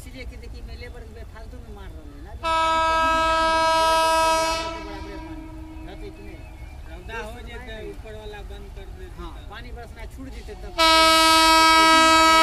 इसीलिए कि देखिए मैं लेबर फालतू में मार रहा हूँ ना इतने रौदा हो जाते ऊपर वाला बंद कर देते। हाँ पानी बरसना छूट देते तब